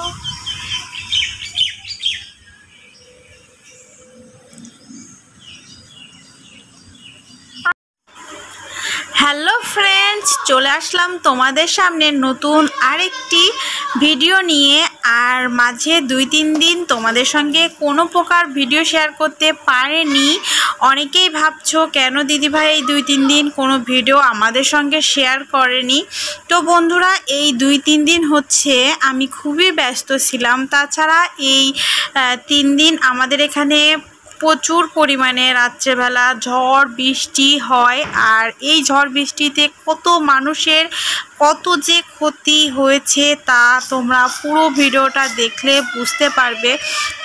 Hello friends, চলে আসলাম তোমাদের সামনে নতুন আরেকটি ভিডিও নিয়ে। আর মাঝে 2-3 দিন তোমাদের সঙ্গে কোনো প্রকার ভিডিও শেয়ার করতে পারিনি। অনেকেই ভাবছো কেন দিদিভাই এই 2-3 দিন কোনো ভিডিও আমাদের সঙ্গে শেয়ার করেনি। তো বন্ধুরা, এই 2-3 দিন হচ্ছে আমি খুবই ব্যস্ত ছিলাম। তাছাড়া এই 3 দিন আমাদের এখানে প্রচুর পরিমাণে রাত্রেবেলা ঝড় বৃষ্টি হয়। আর এই ঝড় বৃষ্টিতে কত মানুষের কত যে ক্ষতি হয়েছে তা তোমরা পুরো ভিডিওটা দেখলে বুঝতে পারবে।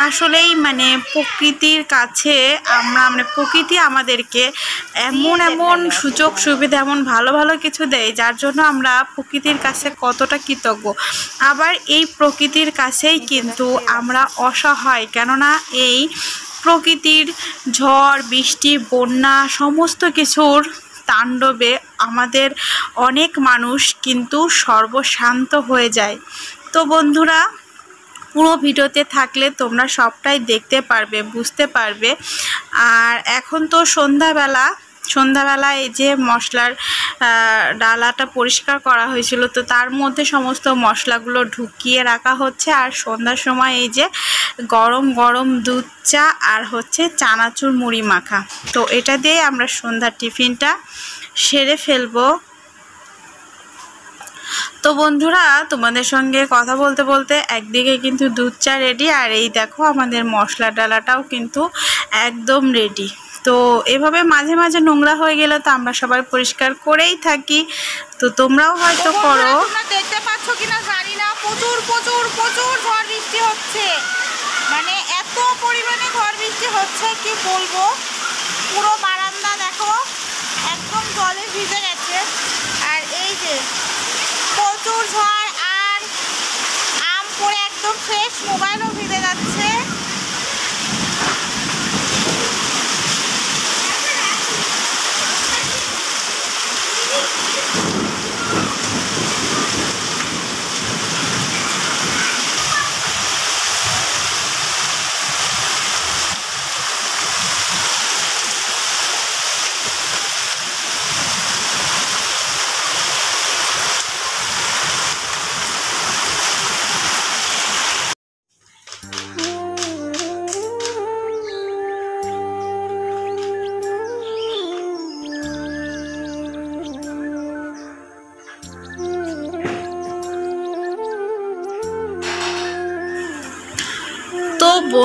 আসলেই মানে প্রকৃতির কাছে আমরা প্রকৃতি আমাদেরকে এমন এমন সুযোগ সুবিধা, এমন ভালো ভালো কিছু দেয় যার জন্য আমরা প্রকৃতির কাছে কতটা কৃতজ্ঞ। আবার এই প্রকৃতির কাছেই কিন্তু আমরা অসহায়, কেননা এই প্রকৃতির ঝড় বৃষ্টি বন্যা সমস্ত কিছুর তাণ্ডবে আমাদের অনেক মানুষ কিন্তু সর্বশান্ত হয়ে যায়। তো বন্ধুরা, পুরো ভিডিওতে থাকলে তোমরা সবটাই দেখতে পারবে, বুঝতে পারবে। আর এখন তো সন্ধ্যাবেলা এই যে মশলার ডালাটা পরিষ্কার করা হয়েছিল, তো তার মধ্যে সমস্ত মশলাগুলো ঢুকিয়ে রাখা হচ্ছে। আর সন্ধ্যার সময় এই যে গরম গরম দুধ চা আর হচ্ছে চানাচুর মুড়ি মাখা, তো এটা দিয়ে আমরা সন্ধ্যার টিফিনটা সেরে ফেলবো। তো বন্ধুরা, তোমাদের সঙ্গে কথা বলতে বলতে একদিকে কিন্তু দুধ চা রেডি, আর এই দেখো আমাদের মশলা ডালাটাও কিন্তু একদম রেডি। তো এভাবে মাঝে মাঝে নোংরা হয়ে গেলে তো আমরা সবাই পরিষ্কার করেই থাকি, তো তোমরাও হয়তো করো। তোমরা দেখতে পাচ্ছ কিনা জানি না, প্রচুর প্রচুর প্রচুর ঝড় বৃষ্টি হচ্ছে। মানে এত পরিমাণে ঝড় বৃষ্টি হচ্ছে কি বলবো, পুরো বারান্দা দেখো একদম জলে ভিজে গেছে। আর এই যে প্রচুর ঝড়, আর আম পড়ে একদম ফ্রেশ, মোবাইলও ভিজে যাচ্ছে।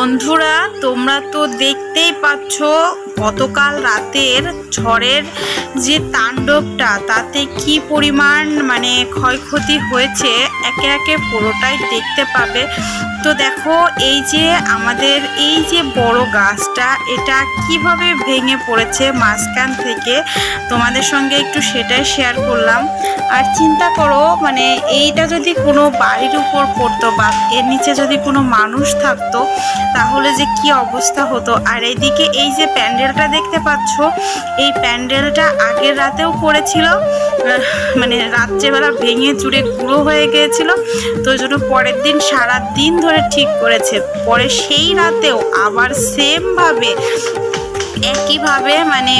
বন্ধুরা, তোমরা তো দেখতেই পাচ্ছ গতকাল রাতের ঝড়ের যে তাণ্ডবটা, তাতে কি পরিমাণ মানে ক্ষয়ক্ষতি হয়েছে একে একে পুরোটাই দেখতে পাবে। তো দেখো এই যে আমাদের এই যে বড় গাছটা, এটা কিভাবে ভেঙে পড়েছে মাঝখান থেকে, তোমাদের সঙ্গে একটু সেটাই শেয়ার করলাম। আর চিন্তা করো মানে এইটা যদি কোনো বাড়ির উপর পড়তো বা এর নিচে যদি কোনো মানুষ থাকতো তাহলে যে কি অবস্থা হতো। আর এইদিকে এই যে প্যান্ডেলটা দেখতে পাচ্ছ, এই প্যান্ডেলটা আগের রাতেও পড়েছিল, মানে রাত্রেবেলা ভেঙে চুরে গুঁড়ো হয়ে গিয়েছিল। তো ওই জন্য পরের দিন সারা দিন ধরে ঠিক করেছে, পরে সেই রাতেও আবার সেমভাবে একইভাবে মানে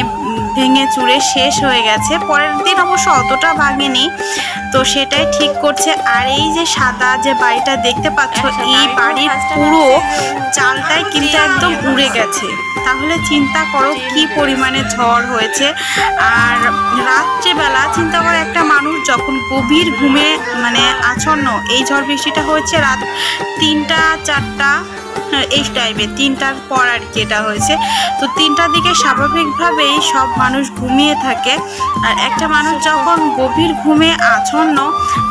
ভেঙে চুরে শেষ হয়ে গেছে। পরের দিন অবশ্য অতটা ভাঙেনি, তো সেটাই ঠিক করছে। আর এই যে সাদা যে বাড়িটা দেখতে পাচ্ছ, এই বাড়ির পুরো চালটাই কিন্তু একদম উড়ে গেছে। তাহলে চিন্তা করো কি পরিমাণে ঝড় হয়েছে। আর রাত্রেবেলা চিন্তা করো একটা মানুষ যখন গভীর ঘুমে মানে আচ্ছন্ন, এই ঝড় বৃষ্টিটা হয়েছে রাত 3টা 4টা এই টাইমে, 3টার পর আর কি এটা হয়েছে। তো 3টার দিকে স্বাভাবিকভাবেই সব মানুষ ঘুমিয়ে থাকে, আর একটা মানুষ যখন গভীর ঘুমে আচ্ছন্ন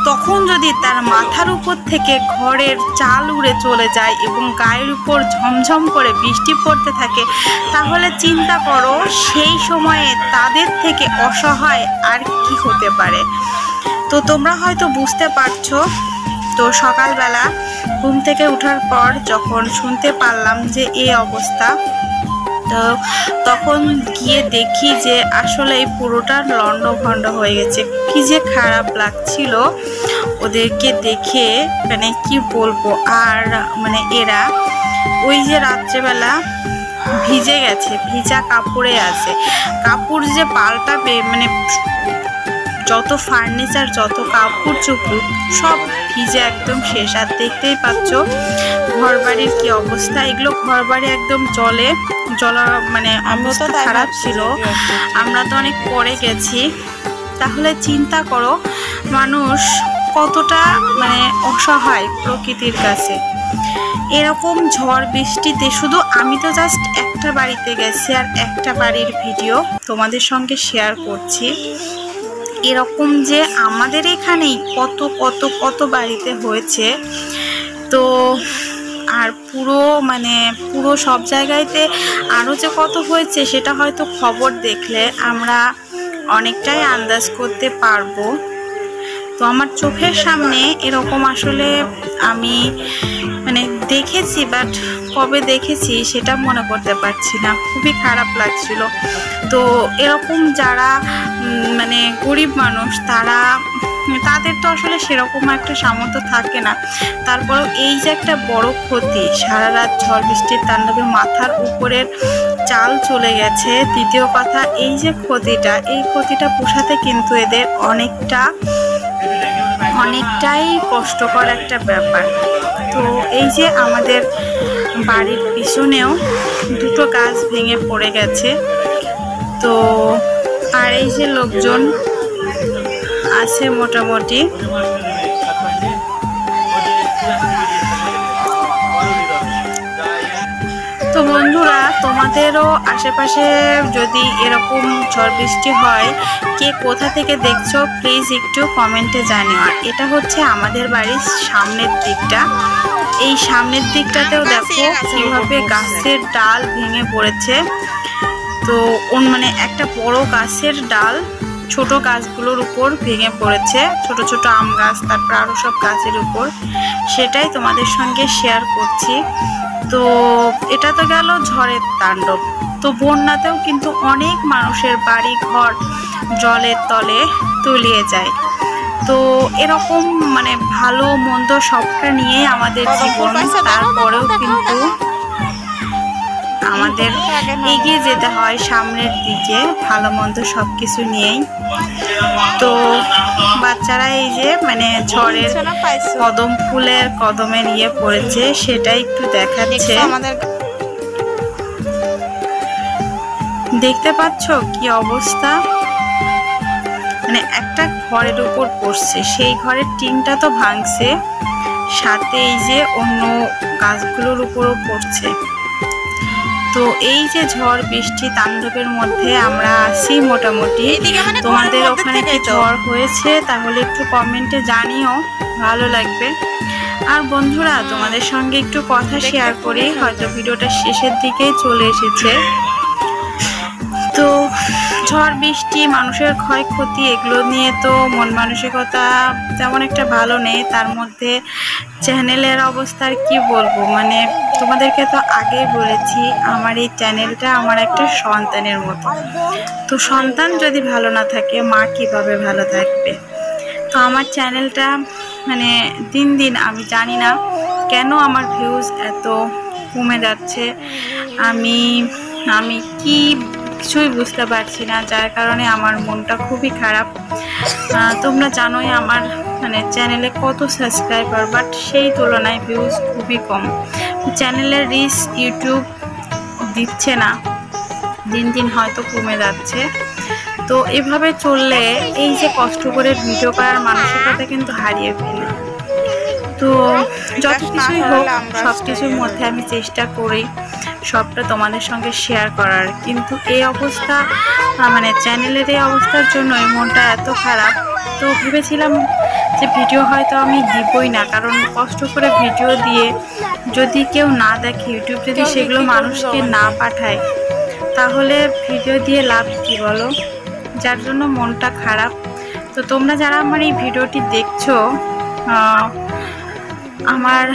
তখন যদি তার মাথার উপর থেকে ঘরের চাল উড়ে চলে যায় এবং গায়ের উপর ঝমঝম করে বৃষ্টি পড়তে থাকে, তাহলে চিন্তা করো সেই সময়ে তাদের থেকে অসহায় আর কি হতে পারে। তো তোমরা হয়তো বুঝতে পারছো। তো সকালবেলা ঘুম থেকে ওঠার পর যখন শুনতে পারলাম যে এই অবস্থা, তো তখন গিয়ে দেখি যে আসলে এই পুরোটা লণ্ডভণ্ড হয়ে গেছে। কী যে খারাপ লাগছিল। ওদেরকে দেখে মানে কি বলবো আর, মানে এরা ওই যে রাত্রেবেলা ভিজে গেছে, ভিজা কাপড়ে আছে, কাপড় যে পাল্টাবে মানে যত ফার্নিচার যত কাপড় চোপড় সব ভিজে একদম শেষ। আর দেখতেই পাচ্ছ ঘর বাড়ির কী অবস্থা, এগুলো ঘর বাড়ি একদম জলে জলা মানে অবস্থা খারাপ ছিল। আমরা তো অনেক পরে গেছি, তাহলে চিন্তা করো মানুষ কতটা মানে অসহায় প্রকৃতির কাছে। এরকম ঝড় বৃষ্টিতে শুধু আমি তো জাস্ট একটা বাড়িতে গেছি আর একটা বাড়ির ভিডিও তোমাদের সঙ্গে শেয়ার করছি। এরকম যে আমাদের এখানেই কত কত কত বাড়িতে হয়েছে, তো আর পুরো মানে পুরো সব জায়গায়তে আরও যে কত হয়েছে সেটা হয়তো খবর দেখলে আমরা অনেকটাই আন্দাজ করতে পারবো। তো আমার চোখের সামনে এরকম আসলে আমি মানে দেখেছি, বাট কবে দেখেছি সেটা মনে করতে পারছি না, খুবই খারাপ লাগছিল। তো এরকম যারা মানে গরিব মানুষ তারা তাদের তো আসলে সেরকম একটা সামর্থ্য থাকে না, তারপরেও এই যে একটা বড় ক্ষতি, সারা রাত ঝড় বৃষ্টির তাণ্ডবে মাথার উপরের চাল চলে গেছে। দ্বিতীয় কথা এই যে ক্ষতিটা, এই ক্ষতিটা পোষাতে কিন্তু এদের অনেকটাই কষ্টকর একটা ব্যাপার। তো এই যে আমাদের বাড়ির পিছনেও দুটো গাছ ভেঙে পড়ে গেছে। তো আর এই যে লোকজন আছে মোটামুটি, তো বন্ধুরা তোমাদেরও আশেপাশে যদি এরকম ঝড় বৃষ্টি হয় কে কোথা থেকে দেখছো প্লিজ একটু কমেন্টে জানিও। আর এটা হচ্ছে আমাদের বাড়ির সামনের দিকটা, এই সামনের দিকটাতেও দেখো কীভাবে গাছের ডাল ভেঙে পড়েছে। তো মানে একটা বড় গাছের ডাল ছোট গাছগুলোর উপর ভেঙে পড়েছে, ছোট ছোট আম গাছ, তারপর আরও সব গাছের উপর, সেটাই তোমাদের সঙ্গে শেয়ার করছি। তো এটা তো গেল ঝড়ের তাণ্ডব, তো বন্যাতেও কিন্তু অনেক মানুষের বাড়ি ঘর জলের তলে তলিয়ে যায়। তো এরকম মানে ভালো মন্দ সবটা নিয়ে আমাদের জীবন, তারপরেও কিন্তু আমাদের এগিয়ে যেতে হয় সামনের দিকে ভালো মন্দ সব কিছু নিয়েই। তো বাচ্চারা এই যে মানে ঝড়ের কদম ফুলের কদমে নিয়ে পড়েছে, সেটা একটু দেখাচ্ছে। দেখতে পাচ্ছ কি অবস্থা, মানে একটা ঘরের উপর পড়ছে, সেই ঘরের টিনটা তো ভাঙছে, সাথে এই যে অন্য গাছগুলোর উপরও পড়ছে। তো এই যে ঝড় বৃষ্টি তাণ্ডবের মধ্যে আমরা আছি মোটামুটি। তোমাদের ওখানে কি ঝড় হয়েছে তাহলে একটু কমেন্টে জানিও, ভালো লাগবে। আর বন্ধুরা তোমাদের সঙ্গে একটু কথা শেয়ার করি, হয়তো ভিডিওটা শেষের দিকেই চলে এসেছে। তো ঝড় বৃষ্টি মানুষের ক্ষয়ক্ষতি এগুলো নিয়ে তো মন মানসিকতা তেমন একটা ভালো নেই, তার মধ্যে চ্যানেলের অবস্থার কি বলবো, মানে তোমাদেরকে তো আগেই বলেছি আমার এই চ্যানেলটা আমার একটা সন্তানের মতো। তো সন্তান যদি ভালো না থাকে মা কীভাবে ভালো থাকবে। তো আমার চ্যানেলটা মানে দিন দিন আমি জানি না কেন আমার ভিউজ এত কমে যাচ্ছে, আমি কি কিছুই বুঝতে পারছি না, যার কারণে আমার মনটা খুবই খারাপ। তোমরা জানোই আমার মানে চ্যানেলে কত সাবস্ক্রাইবার, বাট সেই তুলনায় ভিউজ খুবই কম, চ্যানেলের রিচ ইউটিউব দিচ্ছে না, দিন দিন হয়তো কমে যাচ্ছে। তো এভাবে চললে এই যে কষ্ট করে ভিডিও করার মানসিকতা কিন্তু হারিয়ে ফেলে। তো যত কিছুই হোক সব কিছুর মধ্যে আমি চেষ্টা করি সবটা তোমাদের সঙ্গে শেয়ার করার, কিন্তু এই অবস্থা মানে চ্যানেলের এই অবস্থার জন্যই মনটা এত খারাপ। তো ভেবেছিলাম যে ভিডিও হয়তো আমি দিবই না, কারণ কষ্ট করে ভিডিও দিয়ে যদি কেউ না দেখে, ইউটিউব যদি সেগুলো মানুষকে না পাঠায় তাহলে ভিডিও দিয়ে লাভ কী বলো, যার জন্য মনটা খারাপ। তো তোমরা যারা আমার এই ভিডিওটি দেখছো আমার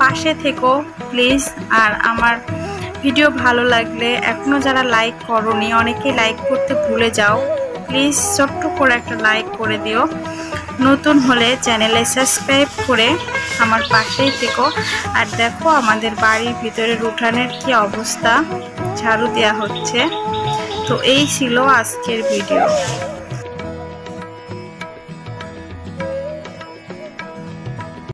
পাশে থেকো প্লিজ। আর আমার ভিডিও ভালো লাগলে, এখনও যারা লাইক করোনি, অনেকেই লাইক করতে ভুলে যাও, প্লিজ ছোট্ট করে একটা লাইক করে দিও। নতুন হলে চ্যানেলে সাবস্ক্রাইব করে আমার পাশেই থেকো। আর দেখো আমাদের বাড়ির ভিতরের উঠানের কি অবস্থা, ঝাড়ু দেওয়া হচ্ছে। তো এই ছিল আজকের ভিডিও।